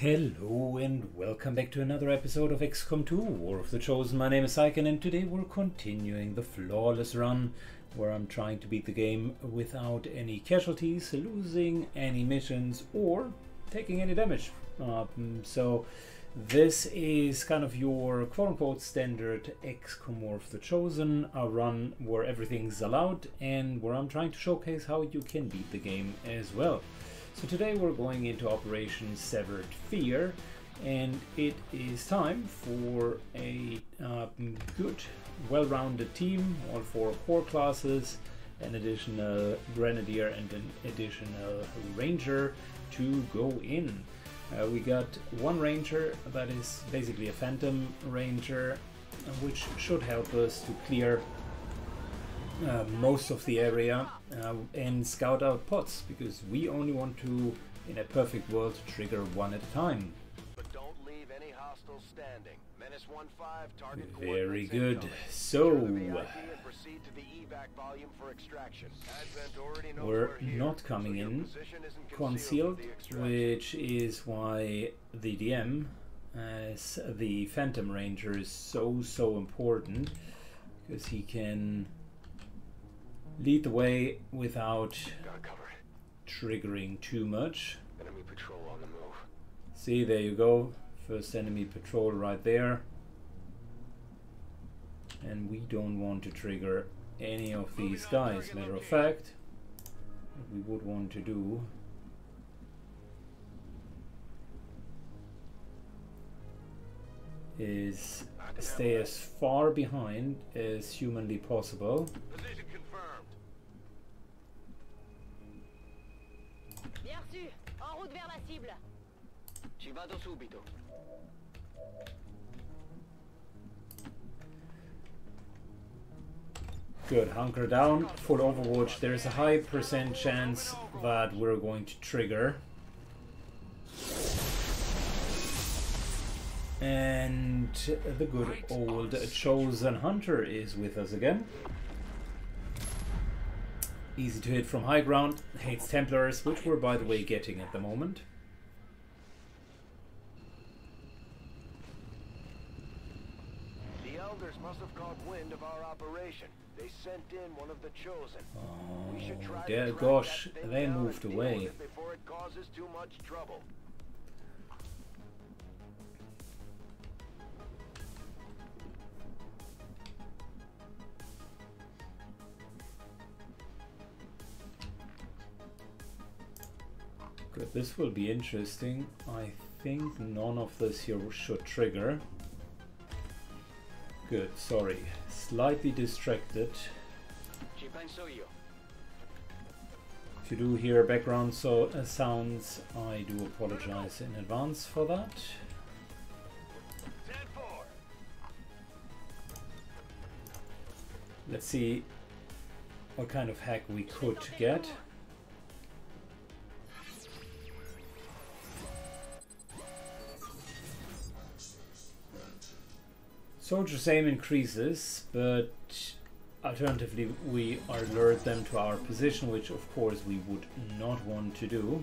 Hello and welcome back to another episode of XCOM 2 War of the Chosen. My name is Syken and today we're continuing the flawless run where I'm trying to beat the game without any casualties, losing any missions or taking any damage. So this is kind of your quote-unquote standard XCOM War of the Chosen, a run where everything's allowed and where I'm trying to showcase how you can beat the game as well. So today we're going into Operation Severed Fear, and it is time for a good, well-rounded team, all four core classes, an additional Grenadier and an additional Ranger to go in. We got one Ranger that is basically a Phantom Ranger, which should help us to clear most of the area and scout out pots, because we only want to, in a perfect world, trigger one at a time. But don't leave any hostile standing. Menace 1-5, target. Very good. So we're not coming in concealed, which is why the DM as the Phantom Ranger is so important, because he can lead the way without triggering too much. Enemy patrol on the move. See, there you go. First enemy patrol right there. And we don't want to trigger any of these guys. Matter of fact, what we would want to do is stay as far behind as humanly possible. Position confirmed. Bien reçu. En route vers la cible. Ci vado subito. Good, hunker down, full overwatch. There's a high % chance that we're going to trigger. And the good old Chosen Hunter is with us again. Easy to hit from high ground, hates Templars, which we're by the way getting at the moment. The Elders must have caught wind of our operation. They sent in one of the Chosen. Oh, we should try to gosh, they moved away. Before it causes too much trouble. But this will be interesting. I think none of this here should trigger. Good, sorry. Slightly distracted. If you do hear background sounds, I do apologize in advance for that. Let's see what kind of hack we could get. Soldiers' aim increases, but alternatively we alert them to our position, which of course we would not want to do.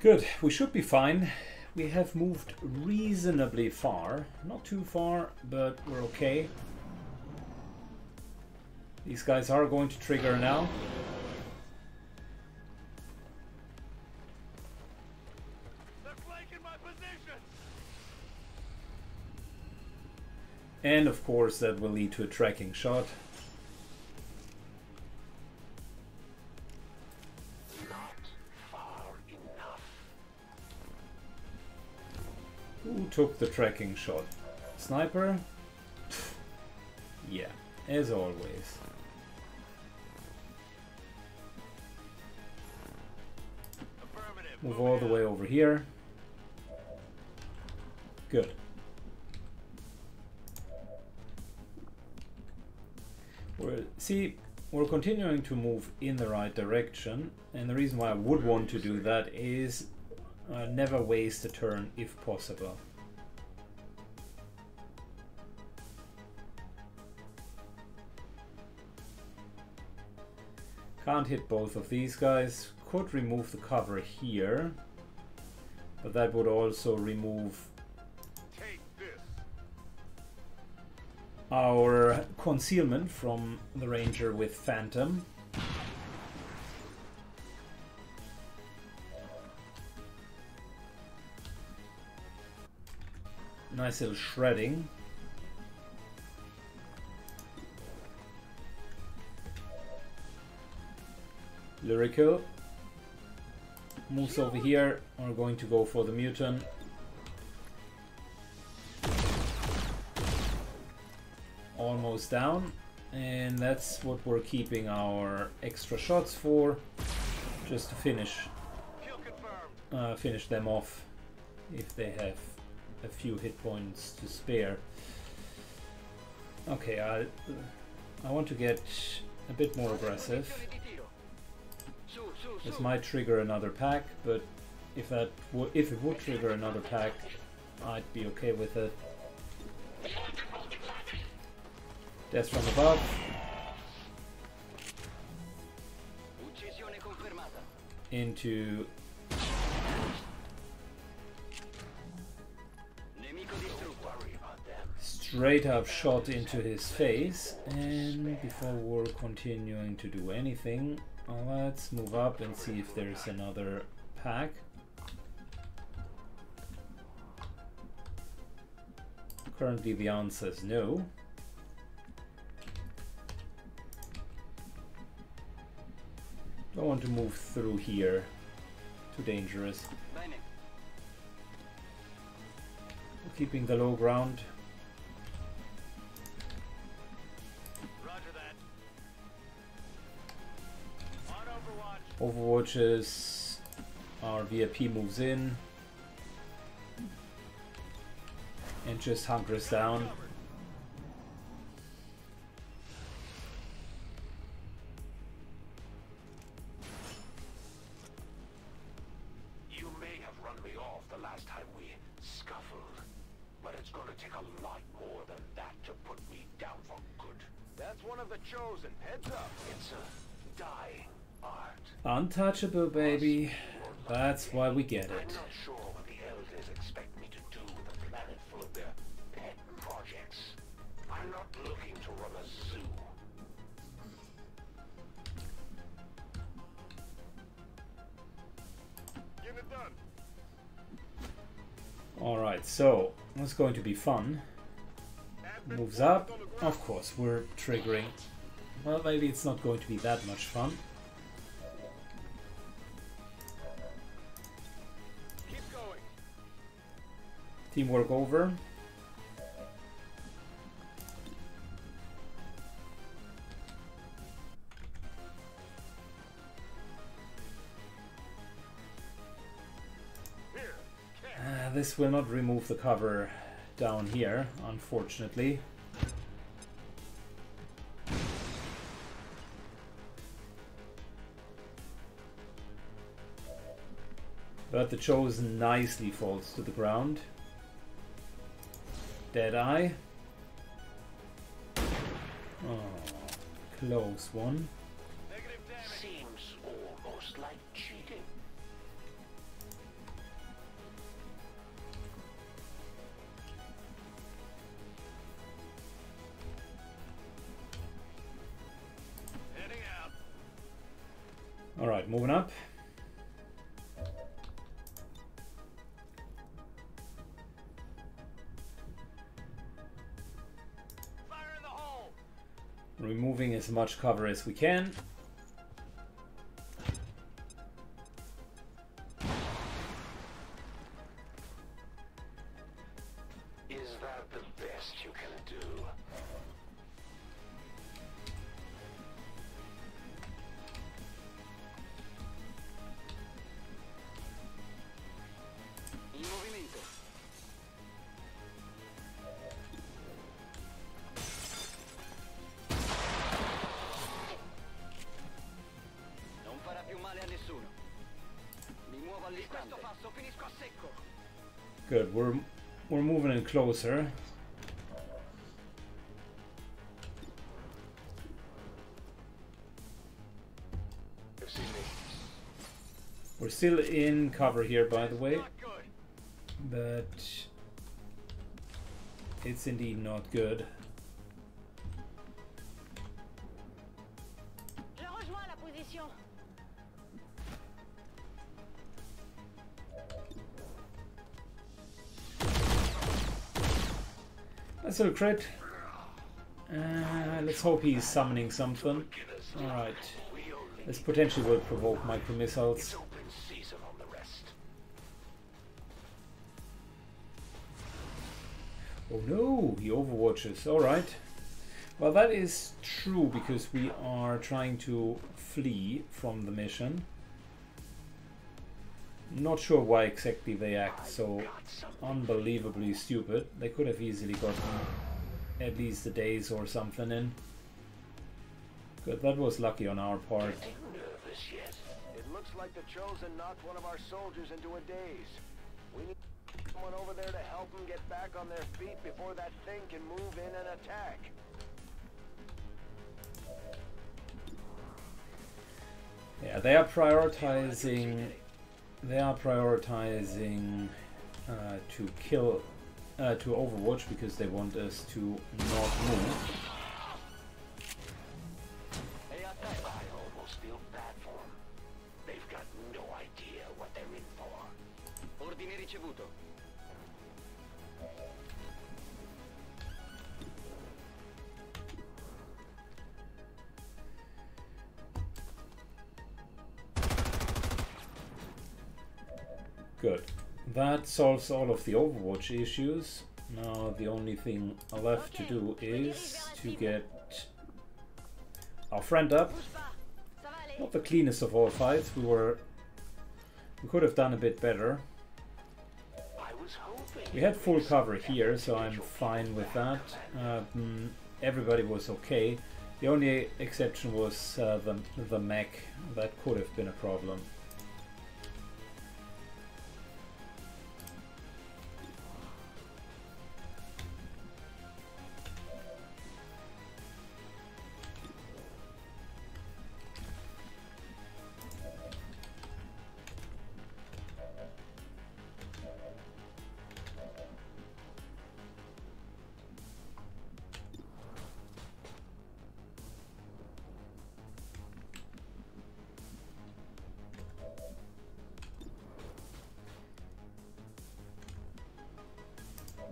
Good, we should be fine. We have moved reasonably far. Not too far, but we're okay. These guys are going to trigger now. They're flanking my position. And of course that will lead to a tracking shot. Took the tracking shot. Sniper? Yeah, as always. Move all the way over here. Good. Well, see, we're continuing to move in the right direction, and the reason why I would want to do that is never waste a turn if possible. Can't hit both of these guys. Could remove the cover here, but that would also remove our concealment from the Ranger with Phantom. Nice little shredding. Lyrical moves over here. We're going to go for the mutant. Almost down, and that's what we're keeping our extra shots for, just to finish them off if they have a few hit points to spare. Okay, I want to get a bit more aggressive. This might trigger another pack, but if it would trigger another pack, I'd be okay with it. Death from above. Into straight up shot into his face. And before we're continuing to do anything, let's move up and see if there's another pack. Currently the answer is no. I want to move through here. Too dangerous. We're keeping the low ground. Roger that. On Overwatch. Overwatches. Our VIP moves in and just hunkers down. Untouchable, baby. That's why we get it. I'm not sure what the elders expect me to do with a planet full of their pet projects. I'm not looking to run a zoo. Get it done. Alright, so that's going to be fun. Moves up. Of course, we're triggering. Well, maybe it's not going to be that much fun. Teamwork over. This will not remove the cover down here, unfortunately. But the Chosen nicely falls to the ground. Deadeye. Oh, close one. Seems almost like cheating. Heading out. All right, moving up. Removing as much cover as we can. Is that the best you can do? Good, we're moving in closer. We're still in cover here, by the way, but it's indeed not good. That's a crit. Let's hope he's summoning something. Alright. This potentially will provoke micro-missiles. Oh no, he overwatches. Alright. Well, that is true because we are trying to flee from the mission. Not sure why exactly they act so unbelievably stupid. They could have easily gotten at least a daze or something in. Good, that was lucky on our part. It looks like the Chosen knocked one of our soldiers into a daze. We need someone over there to help them get back on their feet before that thing can move in and attack. Yeah, they are prioritizing. They are prioritizing to kill, to overwatch because they want us to not move. I almost feel bad for them. They've got no idea what they're in for. Ordine ricevuto. Good. That solves all of the Overwatch issues. Now the only thing left to do is to get our friend up. Not the cleanest of all fights. We could have done a bit better. We had full cover here, so I'm fine with that. Everybody was okay. The only exception was the mech. That could have been a problem.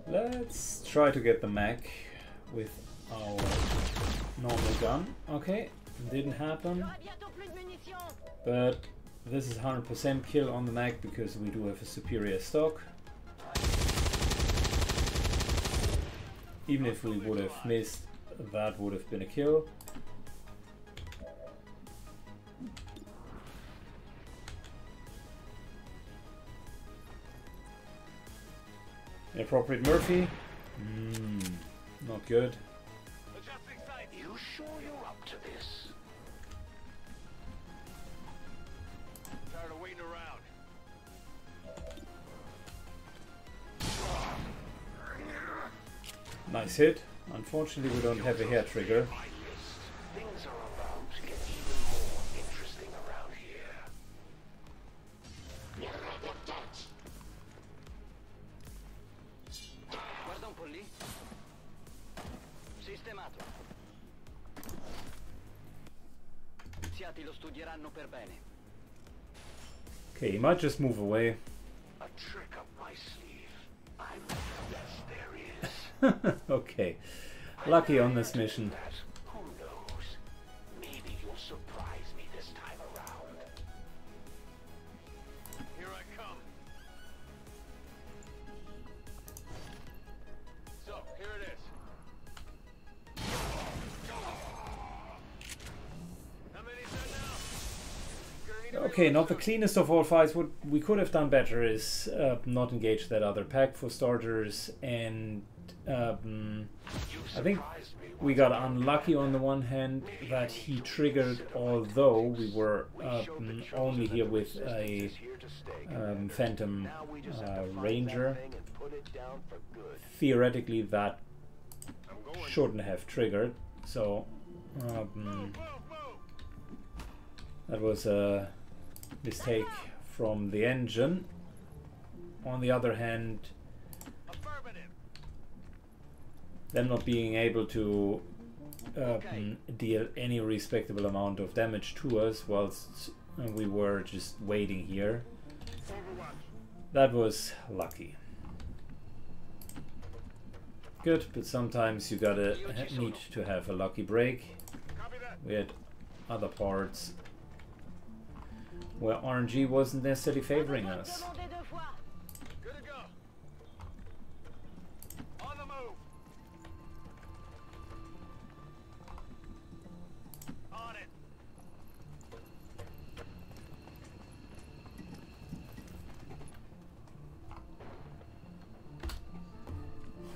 Let's try to get the mech with our normal gun. Okay, didn't happen. But this is 100% kill on the mech because we do have a superior stock. Even if we would have missed, that would have been a kill. Appropriate Murphy? Not good. You sure you're up to this? Tired of waiting around. Nice hit. Unfortunately, we don't have a hair trigger. Things are about to get even more interesting around here. Okay, he might just move away. A trick up my sleeve. I'm the best there is. Okay. Lucky on this mission. Who knows? Maybe you'll surprise me this time around. Here I come. So, here it is. Okay, not the cleanest of all fights. What we could have done better is not engage that other pack for starters and I think we got unlucky on the one hand that he triggered, although we were only here with a Phantom Ranger. Theoretically, that shouldn't have triggered, so that was a mistake from the engine. On the other hand, them not being able to deal any respectable amount of damage to us whilst we were just waiting here, that was lucky. Good, but sometimes you gotta need to have a lucky break. We had other parts where RNG wasn't necessarily favoring us.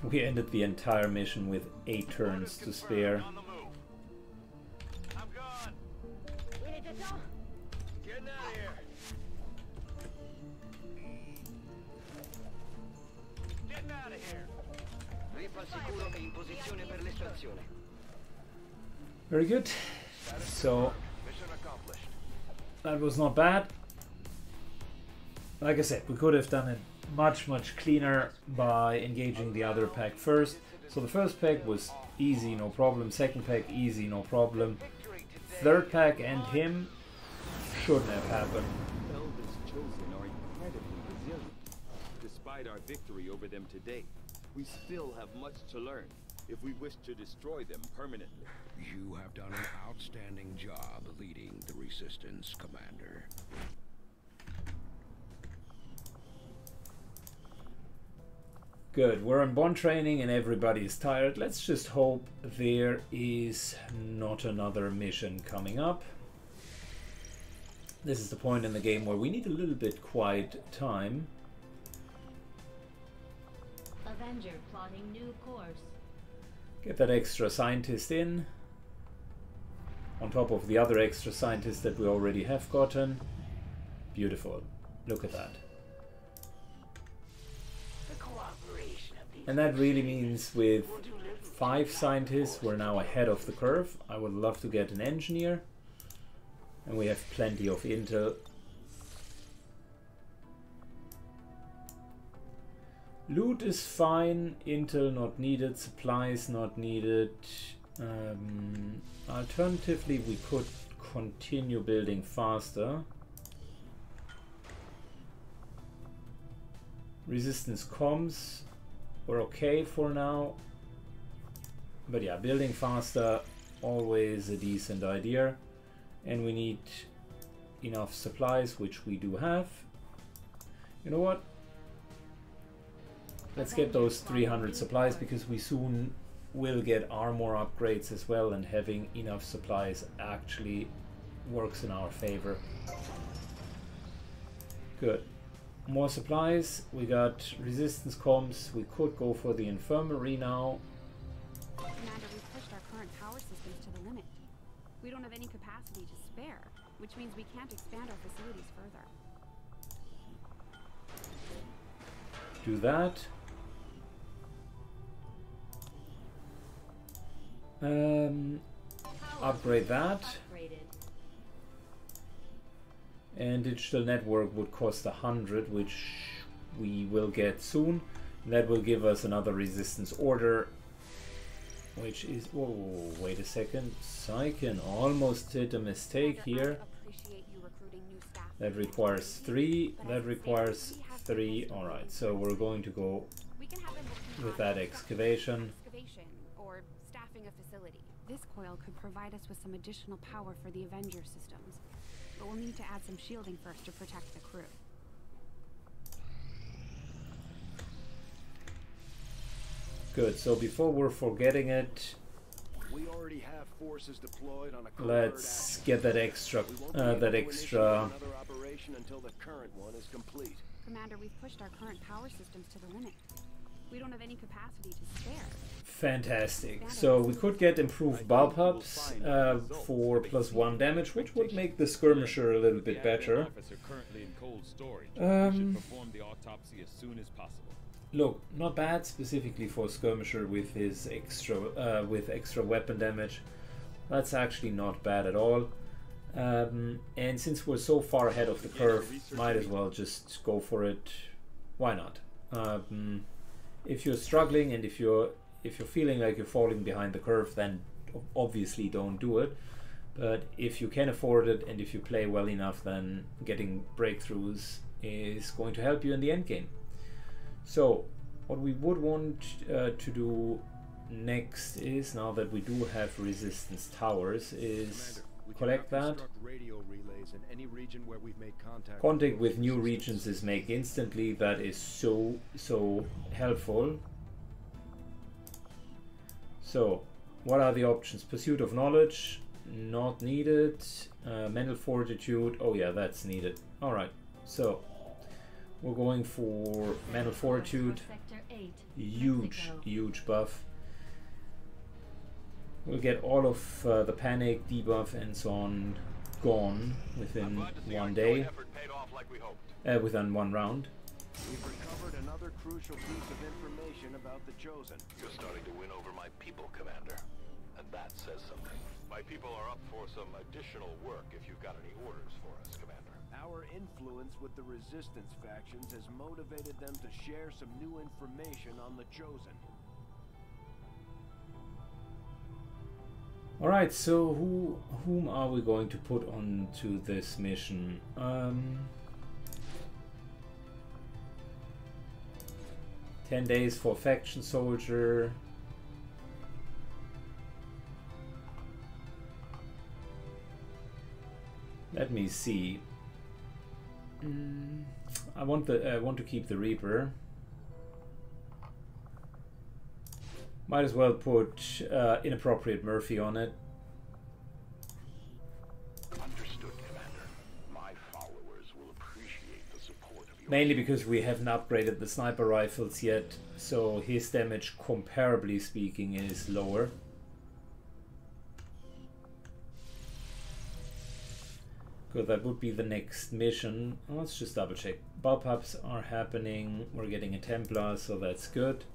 We ended the entire mission with 8 turns to spare. Very good. So that was not bad. Like I said, we could have done it much cleaner by engaging the other pack first. So the first pack was easy, no problem. Second pack, easy, no problem. Third pack and him shouldn't have happened. The Elders Chosen are incredibly resilient. Despite our victory over them today, we still have much to learn if we wish to destroy them permanently. You have done an outstanding job leading the Resistance, Commander. Good, we're on bond training and everybody is tired. Let's just hope there is not another mission coming up. This is the point in the game where we need a little bit quiet time. Avenger plotting new course. Get that extra scientist in. On top of the other extra scientist that we already have gotten. Beautiful. Look at that. And that really means with 5 scientists, we're now ahead of the curve. I would love to get an engineer. And we have plenty of intel. Loot is fine, intel not needed, supplies not needed. Alternatively, we could continue building faster. Resistance comms. We're okay for now, but yeah, building faster, always a decent idea. And we need enough supplies, which we do have. You know what? Let's get those 300 supplies, because we soon will get armor upgrades as well, and having enough supplies actually works in our favor. Good. More supplies. We got resistance comms. We could go for the infirmary now. Commander, we've pushed our current power systems to the limit. We don't have any capacity to spare, which means we can't expand our facilities further. Do that. Upgrade that. And digital network would cost 100, which we will get soon. That will give us another resistance order, which is... Oh, wait a second. Syken almost did a mistake here. That requires 3. That requires 3. Alright, so we're going to go with that excavation. Or staffing a facility. This coil could provide us with some additional power for the Avenger systems. But we'll need to add some shielding first to protect the crew. Good, so before we're forgetting it, we already have forces deployed on a let's get that extra another operation until the current one is complete. Commander, we've pushed our current power systems to the limit. We don't have any capacity to spare. Fantastic. So we could get improved bow pups for +1 damage, which would make the skirmisher a little bit better. Look, not bad specifically for skirmisher with his extra weapon damage. That's actually not bad at all. And since we're so far ahead of the curve, might as well just go for it. Why not? If you're struggling and if you're feeling like you're falling behind the curve, then obviously don't do it. But if you can afford it and if you play well enough, then getting breakthroughs is going to help you in the end game. So what we would want to do next is, now that we do have resistance towers, is collect that. Contact with new regions is made instantly. That is so helpful. So what are the options? Pursuit of knowledge, not needed. Mental fortitude, oh yeah, that's needed. All right, so we're going for mental fortitude. Huge buff. We'll get all of the panic, debuff, and so on gone within one day, within one round. We've recovered another crucial piece of information about the Chosen. You're starting to win over my people, Commander, and that says something. My people are up for some additional work if you've got any orders for us, Commander. Our influence with the Resistance factions has motivated them to share some new information on the Chosen. Alright, so whom are we going to put on to this mission? Ten 10 days for faction soldier. Let me see. I want to keep the Reaper. Might as well put inappropriate Murphy on it. Understood, Commander. My followers will appreciate the support of your... Mainly because we haven't upgraded the sniper rifles yet, so his damage, comparably speaking, is lower. Good, that would be the next mission. Let's just double check. Bow pups are happening. We're getting a Templar, so that's good.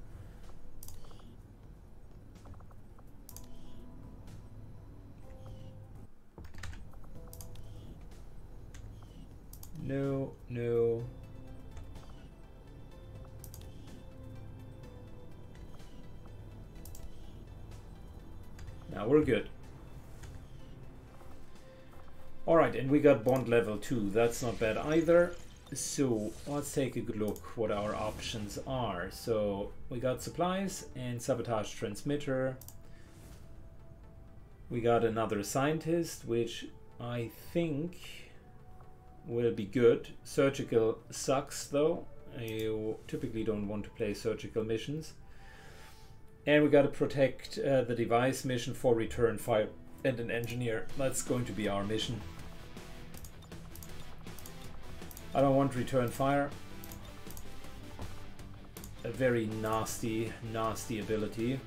No, no. Now we're good. All right, and we got bond level 2. That's not bad either. So let's take a good look what our options are. So we got supplies and sabotage transmitter. We got another scientist, which I think will be good. Surgical sucks though. You typically don't want to play surgical missions. And we got to protect the device mission for return fire and an engineer. That's going to be our mission. I don't want return fire. A very nasty, nasty ability.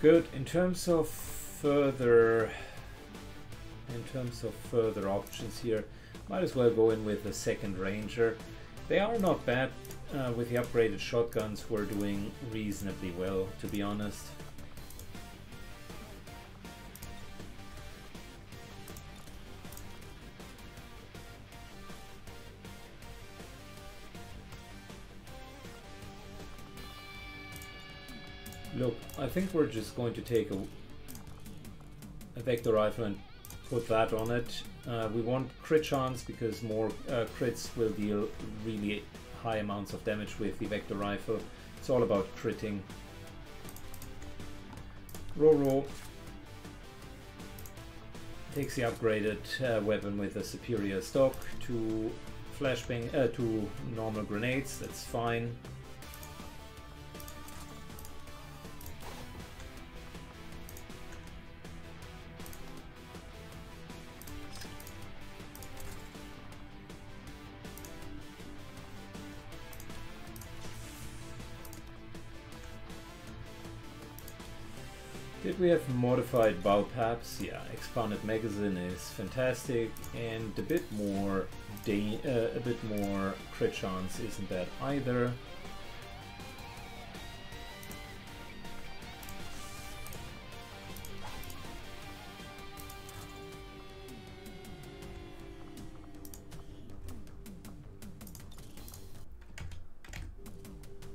Good. In terms of further options here, might as well go in with the second ranger. They are not bad. With the upgraded shotguns, we're doing reasonably well, to be honest. Look, I think we're just going to take a vector rifle and put that on it. We want crit chance because more crits will deal really high amounts of damage with the vector rifle. It's all about critting. Roro takes the upgraded weapon with a superior stock to flashbang, two normal grenades, that's fine. Did we have modified bow paps? Yeah, expanded magazine is fantastic, and a bit more crit chance isn't bad either.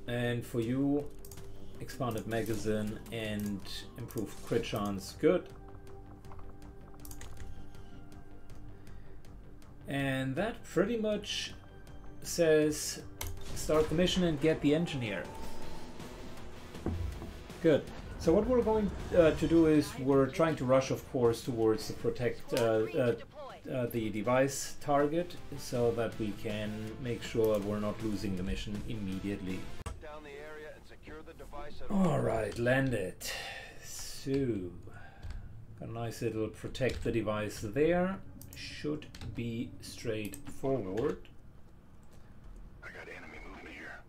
And for you, expanded magazine and improved crit chance, good. And that pretty much says start the mission and get the engineer. Good. So what we're going to do is we're trying to rush, of course, towards the protect the device target so that we can make sure we're not losing the mission immediately. Alright, landed. So, got a nice little protect the device there. Should be straightforward. I got enemy movement here.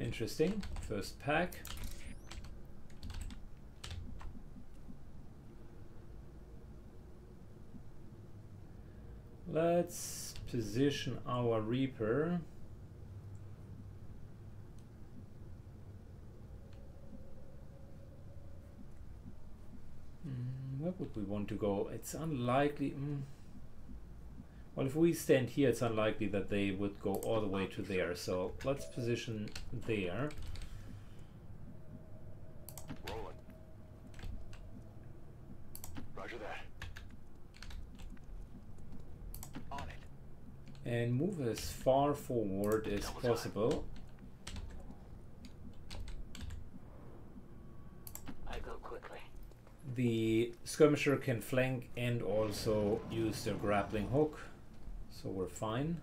Interesting. First pack. Let's position our Reaper. Where would we want to go? It's unlikely. Well, if we stand here, it's unlikely that they would go all the way to there. So let's position there. Rolling. Roger that. On it. And move as far forward as possible. The skirmisher can flank and also use their grappling hook, so we're fine.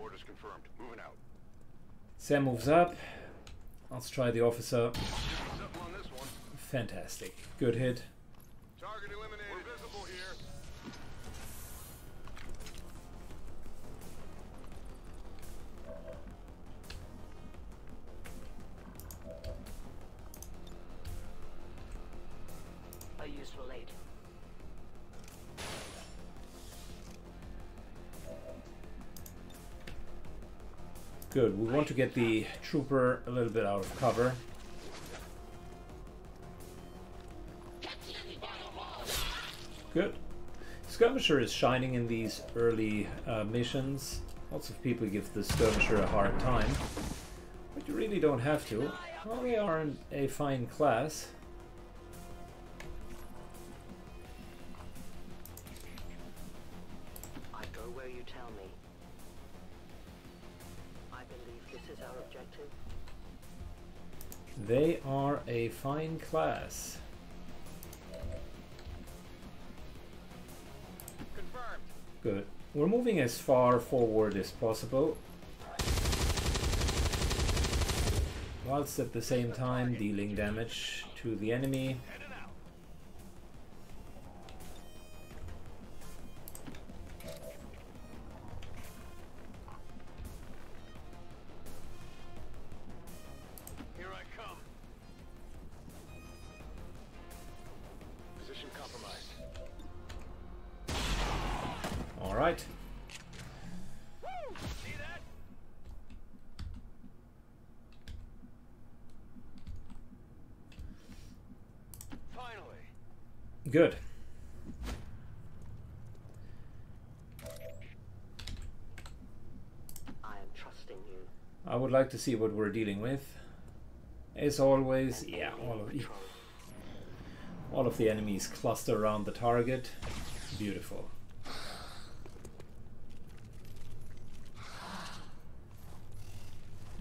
Orders confirmed. Moving out. Sam moves up. Let's try the officer. Fantastic. Good hit. Target eliminated. We're visible here. A useful aid. Good. We want to get the trooper a little bit out of cover. Good. Skirmisher is shining in these early missions. Lots of people give the skirmisher a hard time, but you really don't have to. Well, we aren't a fine class. I go where you tell me. I believe this is our objective. They are a fine class. Good. We're moving as far forward as possible, whilst at the same time dealing damage to the enemy. Here I come. Position compromised. Alright. Finally. Good. I am trusting you. I would like to see what we're dealing with. As always, yeah, all of the enemies cluster around the target. Beautiful.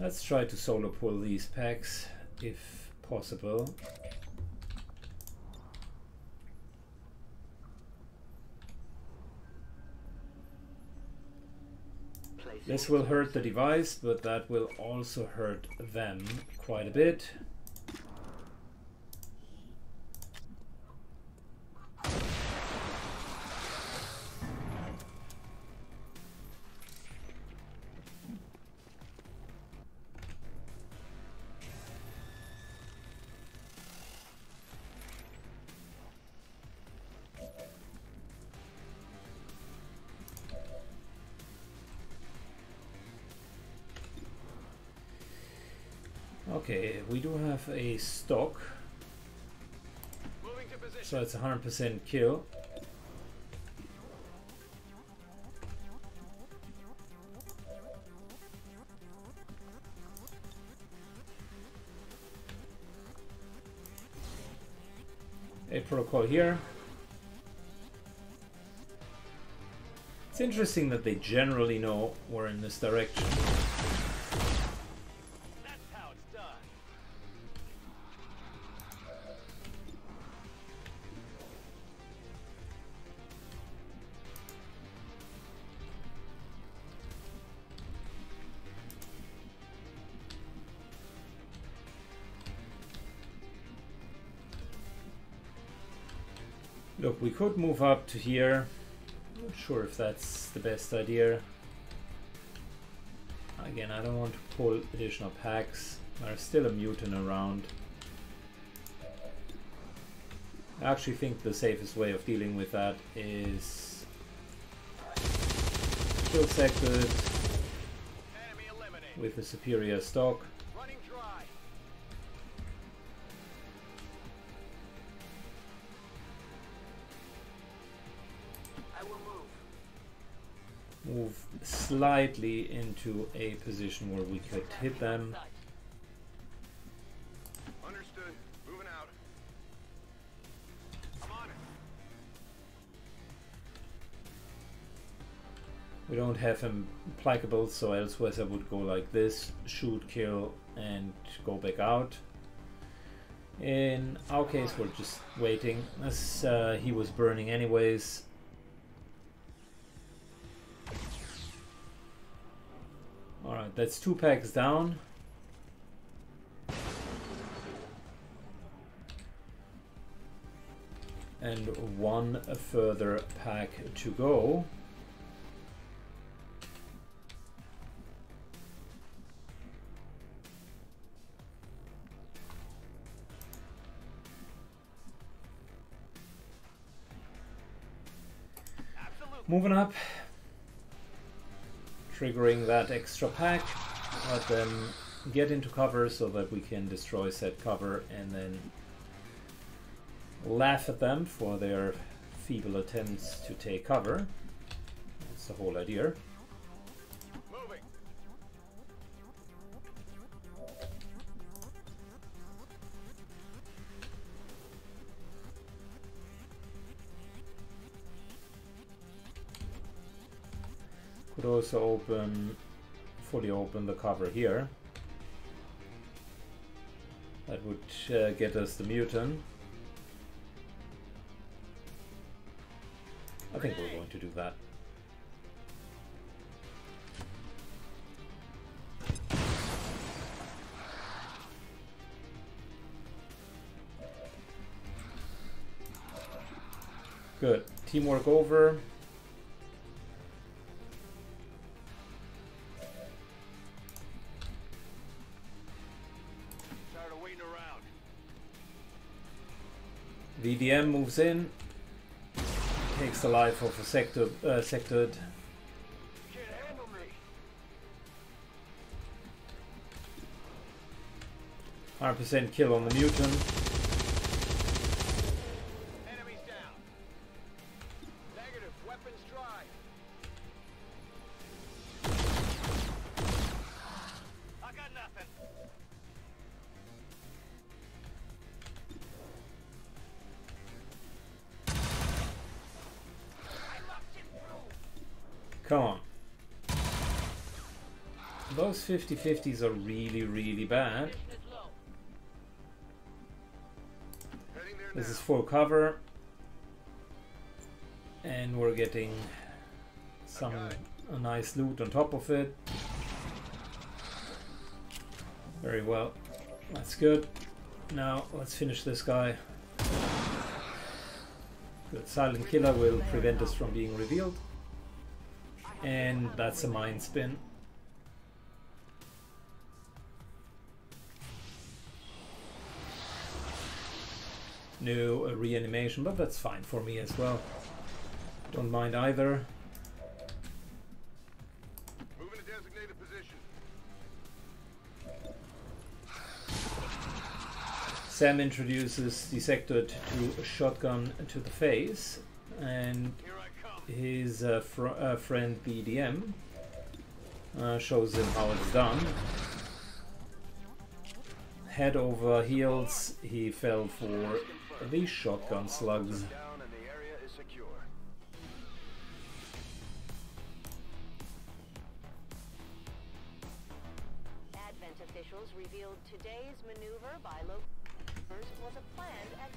Let's try to solo pull these packs if possible. This will hurt the device, but that will also hurt them quite a bit. Okay, we do have a stock, so it's 100% kill. A protocol here. It's interesting that they generally know we're in this direction. Look, we could move up to here. I'm not sure if that's the best idea. Again, I don't want to pull additional packs. There's still a mutant around. I actually think the safest way of dealing with that is kill sector with a superior stock. Slightly into a position where we could hit them. Understood. Moving out. I'm on it. We don't have him placable, so elsewise I would go like this, shoot, kill, and go back out. In our case, we're just waiting, as he was burning anyways. Alright, that's two packs down. And one further pack to go. Absolutely. Moving up. Triggering that extra pack, let them get into cover so that we can destroy said cover and then laugh at them for their feeble attempts to take cover. That's the whole idea. Moving. Could also fully open the cover here. That would get us the mutant. I think we're going to do that. Good. Teamwork over. VDM moves in, takes the life of a sectored. You can't handle me. 100% kill on the mutant. Enemies down. Negative, weapons dry. I got nothing. Come on. Those 50-50s are really, really bad. This is full cover. And we're getting some nice loot on top of it. Very well. That's good. Now let's finish this guy. Good. Silent Killer will prevent us from being revealed. And that's a mind spin. No, a reanimation, but that's fine for me as well. Don't mind either. Moving to designated position. Sam introduces Dissected to a shotgun to the face, and his friend BDM shows him how it's done. Head over heels, he fell for these shotgun slugs.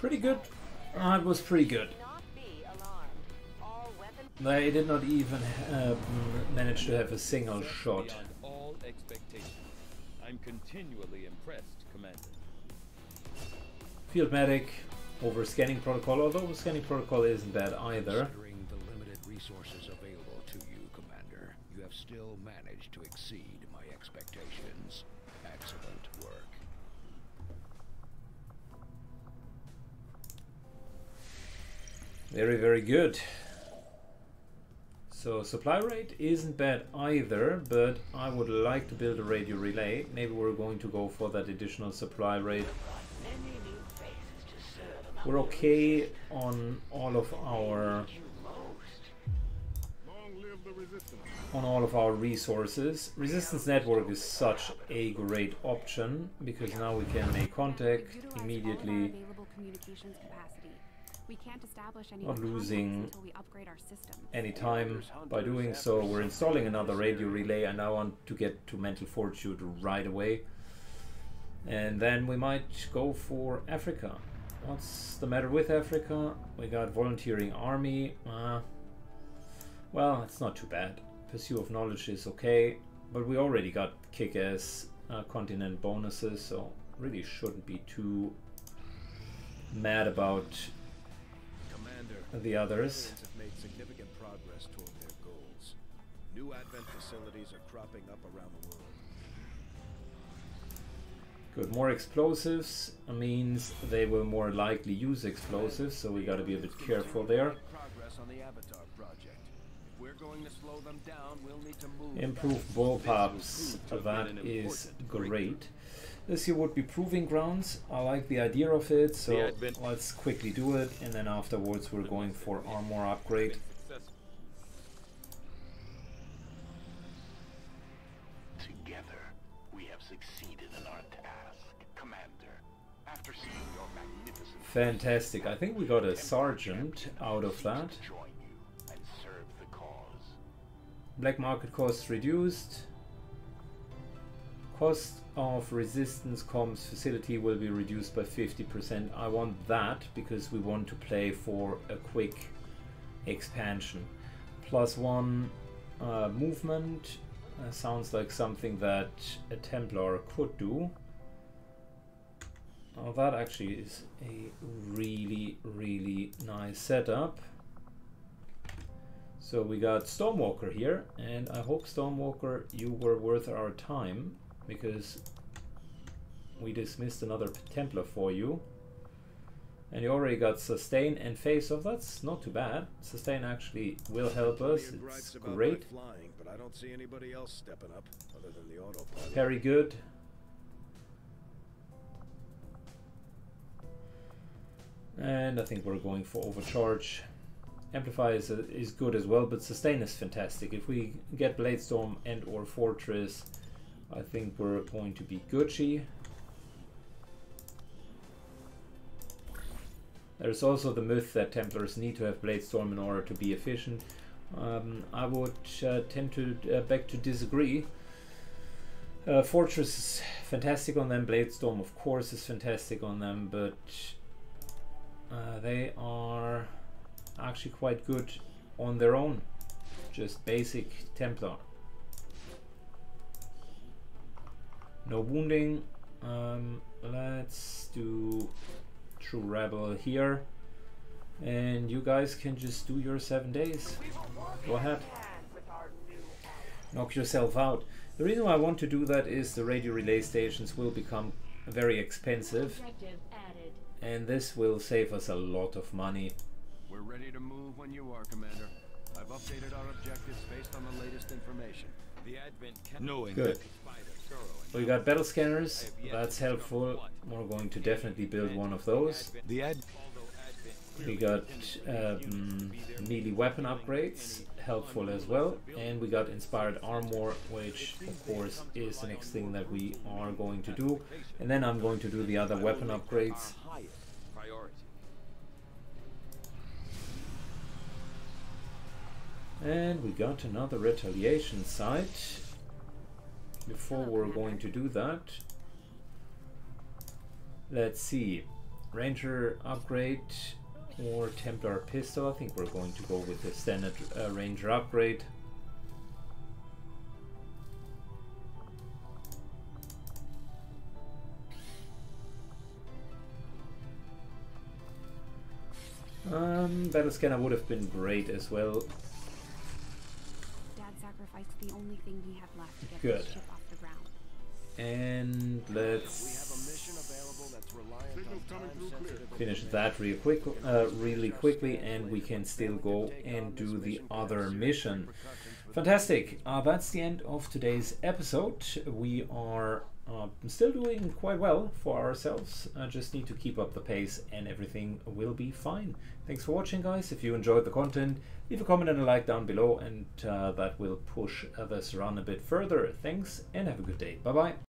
Pretty good. It was pretty good. They did not even manage to have a single shot. All expectations. I'm continually impressed, Commander. Field medic over scanning protocol, although scanning protocol isn't bad either. Considering the limited resources available to you, Commander, you have still managed to exceed my expectations. Excellent work. Very, very good. So supply rate isn't bad either, but I would like to build a radio relay. Maybe we're going to go for that additional supply rate. We're okay on all of our resources. Resistance network is such a great option because now we can make contact immediately. We can't establish any not losing until we upgrade our system. Any time by doing so. We're installing another radio relay, and I want to get to mental fortitude right away. And then we might go for Africa. What's the matter with Africa? We got volunteering army. Well, it's not too bad. Pursuit of knowledge is okay, but we already got kick-ass continent bonuses, so really shouldn't be too mad about the others. Have made significant progress toward their goals. New advent facilities are cropping up around the world. Good, more explosives means they will more likely use explosives, so we got to be a bit careful there. Progress on the Avatar project. If we're going to slow them down, we'll need to move. Improve bullpups, that is great. This here would be Proving Grounds. I like the idea of it, so let's quickly do it, and then afterwards we're going for armor upgrade. Together, we have succeeded in our task, Commander. After seeing your magnificent... Fantastic. I think we got a sergeant out of that. Black market costs reduced. Cost of resistance comms facility will be reduced by 50%. I want that because we want to play for a quick expansion. +1 movement sounds like something that a Templar could do. Oh, that actually is a really, really nice setup. So we got Stormwalker here, and I hope, Stormwalker, you were worth our time, because we dismissed another Templar for you. And you already got sustain and face-off. That's not too bad. Sustain actually will help us. It's great. Very good. And I think we're going for overcharge. Amplify is good as well, but sustain is fantastic. If we get Bladestorm and or Fortress, I think we're going to be Gucci. There's also the myth that Templars need to have Bladestorm in order to be efficient. I would tend to beg to disagree. Fortress is fantastic on them, Bladestorm of course is fantastic on them, but they are actually quite good on their own, just basic Templar. No wounding. Let's do True Rebel here, and you guys can just do your 7 days. Go ahead, knock yourself out. The reason why I want to do that is the radio relay stations will become very expensive, and this will save us a lot of money. We're ready to move when you are, Commander. I've updated our objectives based on the latest information. The advent can good. We got battle scanners, that's helpful. We're going to definitely build one of those. We got melee weapon upgrades, helpful as well, and we got inspired armor, which of course is the next thing that we are going to do. And then I'm going to do the other weapon upgrades. And we got another retaliation site. Before we're going to do that, let's see, Ranger upgrade or Templar pistol. I think we're going to go with the standard Ranger upgrade. Battle scanner would have been great as well. The only thing we have left to get this ship off the ground. And let's finish that really quickly, and we can still go and do the other mission. Fantastic. That's the end of today's episode. We are still doing quite well for ourselves. I just need to keep up the pace and everything will be fine. Thanks for watching, guys. If you enjoyed the content, leave a comment and a like down below, and that will push this run a bit further. Thanks and have a good day. Bye bye.